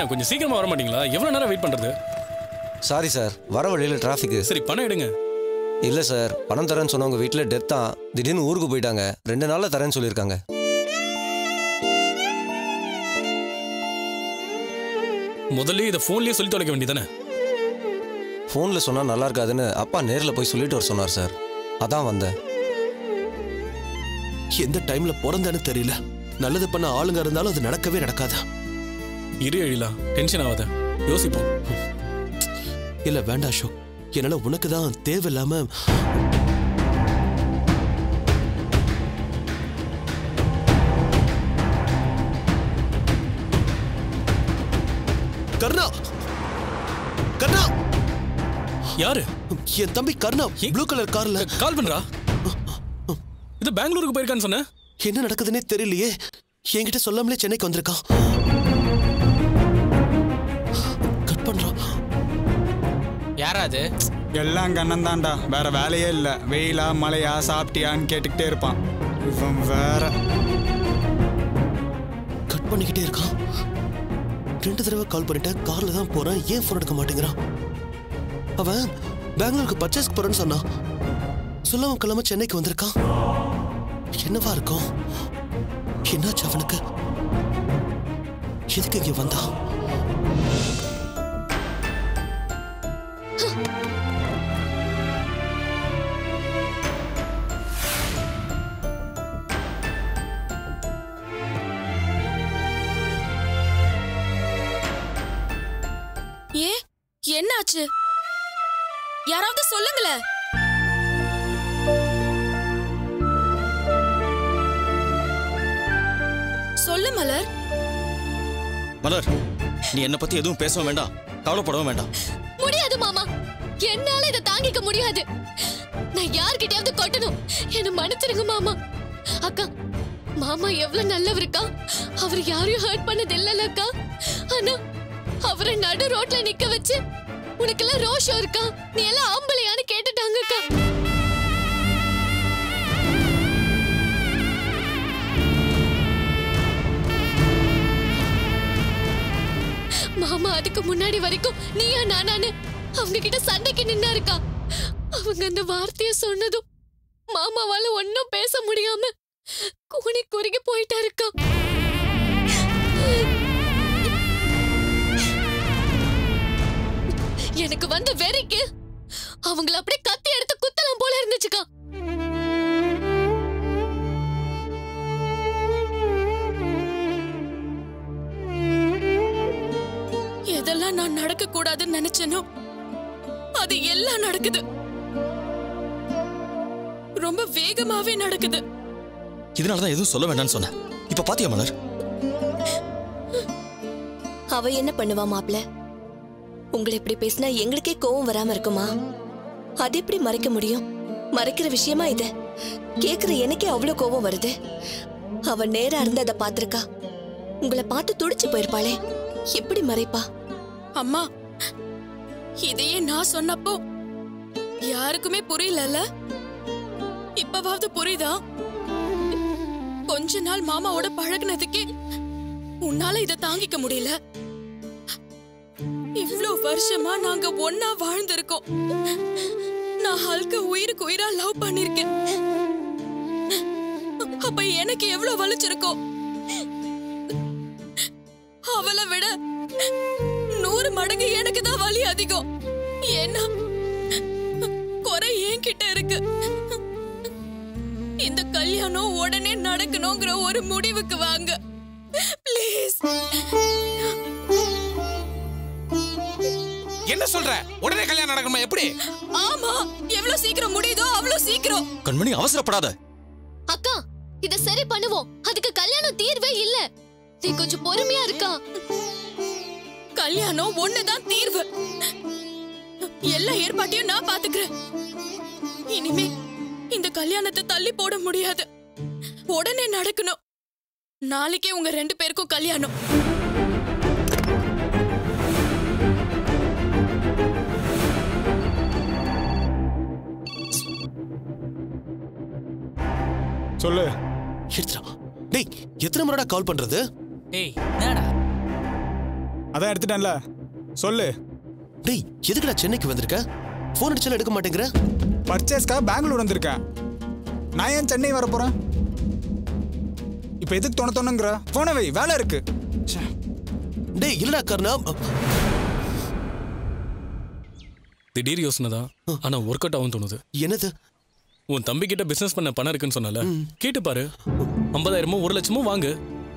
ஏன்னா கொஞ்சம் சீக்கிரமா வர மாட்டீங்களா? எவ்வளவு நேரம் வெயிட் பண்றது? சாரி சார், வர வழியில டிராஃபிக். சரி பணம் எடுங்க. இல்ல சார், பணம் தரேன்னு சொன்னவங்க வீட்ல டெத் தான். திடீர்னு ஊருக்கு போயிட்டாங்க. 2 நாள்ல தரேன்னு சொல்லிருக்காங்க. முதல்ல இத போன்லயே சொல்லி தொலைக்க வேண்டியதானே? போன்ல சொன்னா நல்லா இருக்காதுன்னு அப்பா நேர்ல போய் சொல்லிட்டு வர சொன்னார் சார். அதான் வந்தேன். எந்த டைம்ல பிறந்தான்னு தெரியல. நல்லது பண்ண ஆளுங்க இருந்தாலும் அது நடக்கவே நடக்காது. இரு எழிலா, டென்ஷன் ஆகாத, யோசிப்போம். இல்ல வேண்டாம் அசோக், என்னால உனக்கு தான் தேவையில்லாம. கர்ணா, கர்ணா, யாரு? என் தம்பி கர்ணா, ப்ளூ கலர் கார்ல கால் பண்றா. இது பெங்களூருக்கு போயிருக்கான்னு சொன்ன. என்ன நடக்குதுன்னே தெரியலையே. என்கிட்ட சொல்லாமலே சென்னைக்கு வந்திருக்கான். கட் பண்றான். யாராது? எல்லாம் கண்ணன் தான்டா, வேற வேலையே இல்லை. வெயிலா மழையா சாப்பிட்டியான்னு கேட்டுக்கிட்டே இருப்பான். இவன் வேற கட் பண்ணிக்கிட்டே இருக்கான். 2 தடவை கால் பண்ணிட்டேன். கார்ல தான் போறான். ஏன் ஃபோன் எடுக்க மாட்டேங்கிறான்? அவன் பெங்களூருக்கு பர்ச்சேஸ்க்கு போறேன்னு சொன்னான். சொல்லாம கிளம்ப சென்னைக்கு வந்திருக்கான். என்னவா இருக்கும்? என்னாச்சு அவனுக்கு? எதுக்கு இங்க வந்தா? ஏன் என்னாச்சு? யாராவது சொல்லுங்களேன். சொல்லு மலர். மலர், நீ என்ன பத்தி எதுவும் பேசவும் வேண்டாம், கவலைப்படவும் வேண்டாம். முடியாது மாமா, என்னால இத தாங்கிக்க முடியாது. நான் யார்கிட்டயாவது கொட்டணும். என்ன மன்னிச்சிருங்க மாமா. அக்கா, மாமா எவ்வளவு நல்லவருக்கா. அவர் யாரையும் ஹர்ட் பண்ணது இல்லல அக்கா. ஆனா அவரை நடு ரோட்ல நிக்க வச்சு உனக்கு எல்லாம் ரோஷம் இருக்கா, நீ எல்லாம் ஆம்பளையான்னு கேட்டுட்டாங்க அக்கா. மாமா அதுக்கு முன்னாடி வரைக்கும் நீயா நானானு அவங்க கிட்ட சண்டைக்கு நின்னா இருக்கா. அவங்க அந்த வார்த்தைய சொன்னதும் மாமாவால ஒன்னும் பேச முடியாம கூனி குறுகி போயிட்டா இருக்கா. எனக்கு வந்த வெறிக்கு அவங்கள அப்படியே கத்தி எடுத்து குத்தலாம் போல இருந்துச்சுக்கா. இதெல்லாம் நான் நடக்க கூடாதுன்னு நினைச்சேனோ அது எல்லாம் நடக்குது. ரொம்ப வேகமாவே நடக்குது. இதனாலதான் எதுவும் சொல்ல வேண்டாம்னு சொன்னேன். இப்ப பாத்தியா மலர், அவ என்ன பண்ணுவா? மாப்ள உங்களை இப்படி பேசினா எங்களுக்கே கோவம் வராம இருக்குமா? அது எப்படி மறைக்க முடியும்? மறைக்கிற விஷயமா இத கேக்குற எனக்கே அவ்வளவு கோவம் வருது. அவ நேரா இருந்து அதை பாத்திருக்கா. உங்களை பார்த்து துடிச்சு போயிருப்பாளே, எப்படி மறைப்பா? அம்மா, இதையே நான் சொன்னப்போ யாருக்குமே புரியல. இப்பவாவது புரியுதா? கொஞ்ச நாள் மாமாவோட பழகினதுக்கே உன்னால இத தாங்கிக்க முடியல. இவ்வளவு வருஷமா நாங்க ஒன்னா வாழ்ந்திருக்கோம். நான் ஹல்க உயிருக்கு உயிரா லவ் பண்ணிருக்கேன். அப்ப எனக்கு எவ்வளவு வலிச்சிருக்கோம். அவளை விட 100 மடங்கு எனக்கு தான் வலி அதிகம். ஏன்னா குறை என்கிட்ட இருக்கு. இந்த கல்யாணம் உடனே நடக்கணும்ங்கிற ஒரு முடிவுக்கு வாங்க ப்ளீஸ். என்ன சொல்ற? உடனே கல்யாணம் நடக்கணுமா? எப்படி? ஆமா, எவ்வளவு சீக்கிரம் முடியுதோ அவ்வளவு சீக்கிரம். கண்மணி, அவசரப்படாத. அக்கா, இத சரி பண்ணுவோம். அதுக்கு கல்யாணம் தீர்வே இல்ல. நீ கொஞ்சம் பொறுமையா இருக்கா. கல்யாணம் ஒண்ணுதான் தீர்வு. எல்லா ஏற்பாட்டையும் நான் பாத்துக்கிறேன். இனிமே இந்த கல்யாணத்தை தள்ளி போட முடியாது. உடனே நடக்கணும். நாளைக்கே உங்க 2 பேருக்கும் கல்யாணம். சொல்லு. எத்தனை முறைடா கால் பண்றது? அதான் எடுத்துட்டேன்ல சொல்லு. டேய் எதுக்குடா சென்னைக்கு வந்திருக்க? ஃபோன் அடிச்சால எடுக்க மாட்டேங்கற. பர்ச்சேஸ்கா பெங்களூர் வந்திருக்கேன். நான் ஏன் சென்னை வர போறேன்? இப்போ எதுக்கு தோணதோணுங்கற? போனே வை, வேலை இருக்கு. டேய் இல்லடா கர்ணா. திடீர் யோசனை தான். ஆனா வொர்க் அவுட் ஆகும் தோணுது. என்னது? உன் தம்பி கிட்ட பிசினஸ் பண்ண பணம் இருக்குன்னு சொன்னால கேட்டு பாரு. 50000 1 லட்சம் வாங்கு.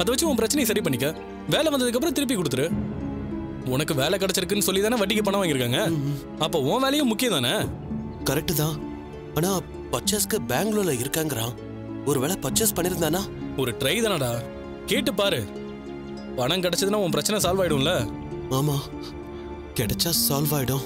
அத வச்சு உன் பிரச்சனையை சரி பண்ணிக்க. வேலை வந்ததுக்கு அப்புறம் திருப்பி கொடுத்துரு. உனக்கு வேலை கிடைச்சிருக்குன்னு சொல்லி தானே வட்டிக்கு பணம் வாங்கியிருக்காங்க. அப்போ உன் வேலையும் முக்கியம் தானே? கரெக்டு தான். ஆனால் பர்ச்சேஸ்க்கு பெங்களூரில் இருக்காங்கிறான். ஒரு வேலை பர்ச்சேஸ் பண்ணியிருந்தானா? ஒரு ட்ரை தானடா, கேட்டு பாரு. பணம் கிடைச்சதுன்னா உன் பிரச்சனை சால்வ் ஆகிடும்ல? ஆமாம், கிடைச்சா சால்வ் ஆகிடும்.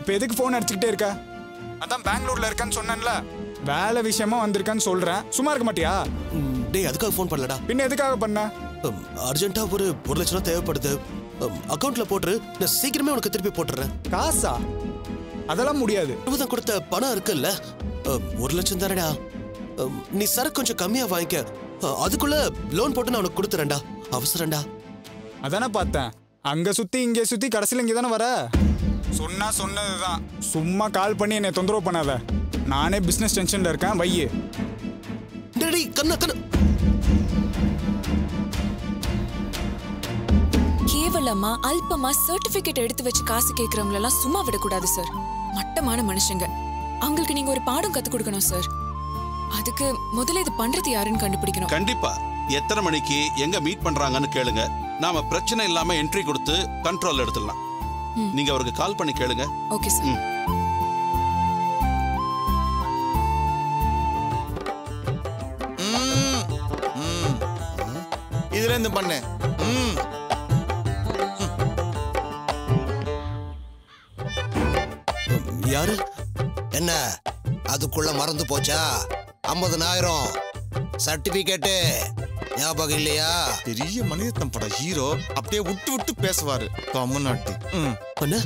இப்போ எதுக்கு ஃபோன் அடிச்சுக்கிட்டே இருக்கா? அதான் பெங்களூரில் இருக்கான்னு சொன்னேன்ல, வேலை விஷயமா வந்திருக்கான்னு சொல்றேன். சும்மா இருக்க மாட்டியா? டேய் அதுக்காக ஃபோன் பண்ணலடா. பின்ன எதுக்காக பண்ண? அர்ஜென்ட்டா ஒரு 1 லட்சம் தேவைப்படுது. அக்கவுண்ட்ல போட்டுரு, நான் சீக்கிரமே உனக்கு திருப்பி போட்டுறேன். காசா? அதெல்லாம் முடியாது. இப்பதான் கொடுத்த பணம் இருக்குல்ல, 1 லட்சம் தானடா. நீ சரக்கு கொஞ்சம் கம்மியா வாங்கிக்க, அதுக்குள்ள லோன் போட்டு நான் உனக்கு கொடுத்துறேன்டா. அவசரம்டா. அதானே பார்த்தேன், அங்க சுத்தி இங்க சுத்தி கடைசியில் இங்க தானே வர. சொன்னா சொன்னதுதான். சும்மா கால் பண்ணி என்னை தொந்தரவு பண்ணாத. நானே பிசினஸ் டென்ஷன்ல இருக்கேன். வையே டேடி கண்ணா கண்ணா. கேவலமா அல்பமா சர்டிபிகேட் எடுத்து வச்சு காசு கேக்குறவங்க எல்லாம் சும்மா விட கூடாது சார். மட்டமான மனுஷங்க, அவங்களுக்கு நீங்க ஒரு பாடம் கத்து கொடுக்கணும் சார். அதுக்கு முதல்ல இது பண்றது யாருன்னு கண்டுபிடிக்கணும். கண்டிப்பா. எத்தனை மணிக்கு எங்க மீட் பண்றாங்கன்னு கேளுங்க. நாம பிரச்சனை இல்லாம என்ட்ரி கொடுத்து கண்ட்ரோல் எடுத்துடலாம். நீங்க அவருக்கு கால் பண்ணி கேளுங்க. Okay sir. இதுல இருந்து பண்ணு. யாரு என்ன அதுக்குள்ள மறந்து போச்சா? 50000 சர்டிபிகேட் ஞாபகம் இல்லையா? பெரிய மனிதத்தம் பட ஹீரோ அப்படியே விட்டு விட்டு பேசுவாரு. தமிழ்நாட்டு அண்ணா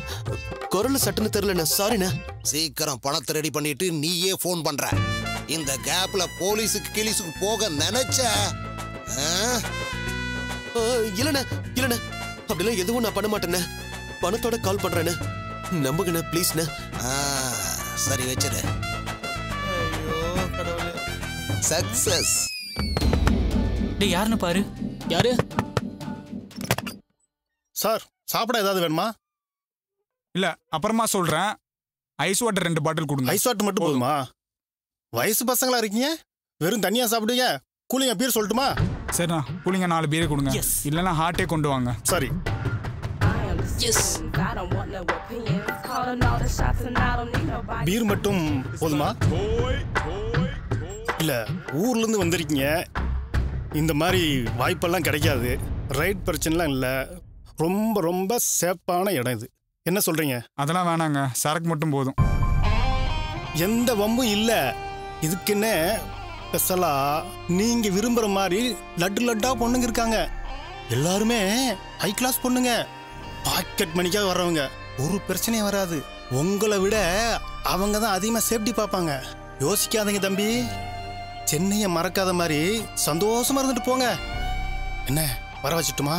குரல் சட்டுன்னு தெரியல. சாரிண்ணா. சீக்கிரம் பணத்தை ரெடி பண்ணிட்டு நீயே போன் பண்ற. இந்த கேப்ல போலீஸுக்கு கிளீஸுக்கு போக நினைச்ச இல்லண்ணா இல்லண்ணா, அப்படிலாம் எதுவும் நான் பண்ண மாட்டேண்ணே. பணத்தோட கால் பண்றேண்ணே, நம்புங்கண்ணே ப்ளீஸ்ண்ணே. சரி வச்சிரு. சக்சஸ். டேய் யாருன்னு பாரு. யாரு? சார் சாப்பிட ஏதாவது வேணுமா? இல்ல அப்புறமா சொல்றேன். ஐஸ் வாட்டர் 2 பாட்டில் கொடுங்க. ஐஸ் வாட்டர் மட்டும் போதுமா? வயசு பசங்களா இருக்கீங்க, வெறும் தண்ணியா சாப்பிடுங்க. கூலிங்க பீர் சொல்லட்டுமா? சரிண்ணா கூலிங்க 4 பீரை கொடுங்க. இல்லைன்னா ஹார்ட்டே கொண்டு வாங்க. சரி. பீர் மட்டும் போதுமா? இல்லை ஊர்லேருந்து வந்திருக்கீங்க, இந்த மாதிரி வாய்ப்பெல்லாம் கிடைக்காது. ரைட் பிரச்சனைலாம் இல்லை. ரொம்ப ரொம்ப சேஃபான இடம் இது. என்ன சொல்கிறீங்க? அதெல்லாம் வேணாங்க, சரக்கு மட்டும் போதும். எந்த வம்பும் இல்லை. இதுக்குன்னு ஸ்பெஷலா நீங்க விரும்புற மாதிரி லட்டு லட்டா பொண்ணுங்க இருக்காங்க. எல்லாருமே ஹை கிளாஸ் பொண்ணுங்க, பாக்கெட் மணிக்காக வர்றவங்க. ஒரு பிரச்சனையும் வராது. உங்களை விட அவங்க தான் அதிகமாக சேஃப்டி பார்ப்பாங்க. யோசிக்காதீங்க தம்பி. சென்னையை மறக்காத மாதிரி சந்தோஷமா இருந்துட்டு போங்க. என்ன வர வச்சுட்டுமா?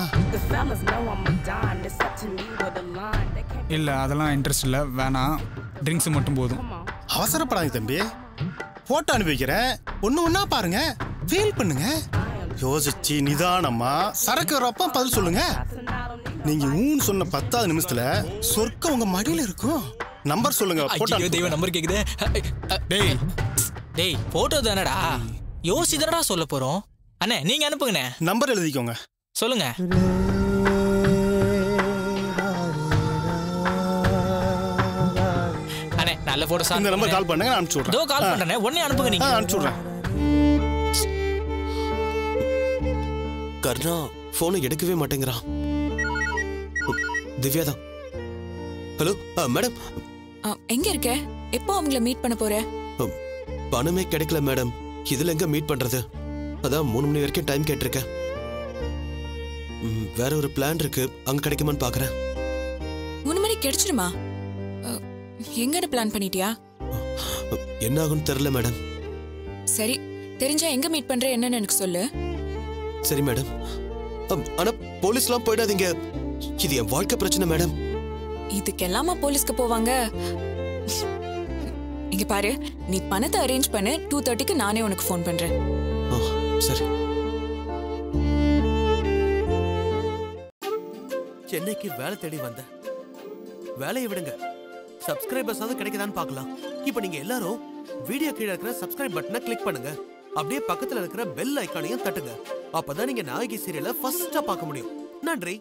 இல்லை அதெல்லாம் இன்ட்ரெஸ்ட் இல்லை, வேணாம். ட்ரிங்க்ஸ் மட்டும் போதும். அவசரப்படாதீங்க தம்பி, போட்டோ அனுப்பி வைக்கிறேன். ஒன்று ஒன்றா பாருங்க, ஃபீல் பண்ணுங்க. யோசிச்சு நிதானமா சரக்கு வரப்ப பதில் சொல்லுங்க. நீங்க ஊன்னு சொன்ன 10வது நிமிஷத்துல சொர்க்கம் உங்க மடியில இருக்கும். நம்பர் சொல்லுங்க. போட்டோ தெய்வ நம்பர் கேக்குதே. டேய் டேய் போட்டோ தானடா, யோசிச்சுடா சொல்ல போறோம். அண்ணே நீங்க அனுப்புங்கண்ணே. நம்பர் எழுதிக்கோங்க, சொல்லுங்க. நல்ல போட்டோ சார். இந்த நம்பர் கால் பண்ணுங்க, நான் அனுப்பிச்சு விடுறேன். கால் பண்றேனே, உடனே அனுப்புங்க. நீங்க அனுப்பிச்சு விடுறேன். கர்ணா போனை எடுக்கவே மாட்டேங்கிறான். திவ்யா தான். ஹலோ மேடம் எங்க இருக்க? எப்போ அவங்கள மீட் பண்ண போற? பணமே கிடைக்கல மேடம், இதுல எங்க மீட் பண்றது? அதான் 3 மணி வரைக்கும் டைம் கேட்டிருக்கேன். வேற ஒரு பிளான் இருக்கு, அங்க கிடைக்குமான்னு பாக்குறேன். 3 மணி கிடைச்சிருமா? எங்கன்னு பிளான் பண்ணிட்டியா? என்ன ஆகும்னு தெரியல மேடம். சரி தெரிஞ்சா எங்க மீட் பண்றே என்னன்னு எனக்கு சொல்லு. சரி மேடம். ஆனா போலீஸ்லாம் போய்டாதீங்க. இது என் வாழ்க்கை பிரச்சனை மேடம். இதுக்கெல்லாம் போலீஸ்க்கு போவாங்க. இங்க பாரு, நீ பணத்தை அரேஞ்ச் பண்ணு. 2:30க்கு நானே உனக்கு ஃபோன் பண்றேன். சரி. சென்னைக்கு வேலை தேடி வந்த. வேலையை விடுங்க. சப்ஸ்கிரைபர்ஸ் அது கிடைக்குதான்னு பார்க்கலாம். இப்போ நீங்க எல்லாரும் வீடியோ கீழ இருக்கிற சப்ஸ்கிரைப் பட்டனை கிளிக் பண்ணுங்க. அப்படியே பக்கத்துல இருக்கிற பெல் ஐகானையும் தட்டுங்க. அப்பதான் நீங்க நாயகி சீரியலை ஃபர்ஸ்டா பார்க்க முடியும். நன்றி.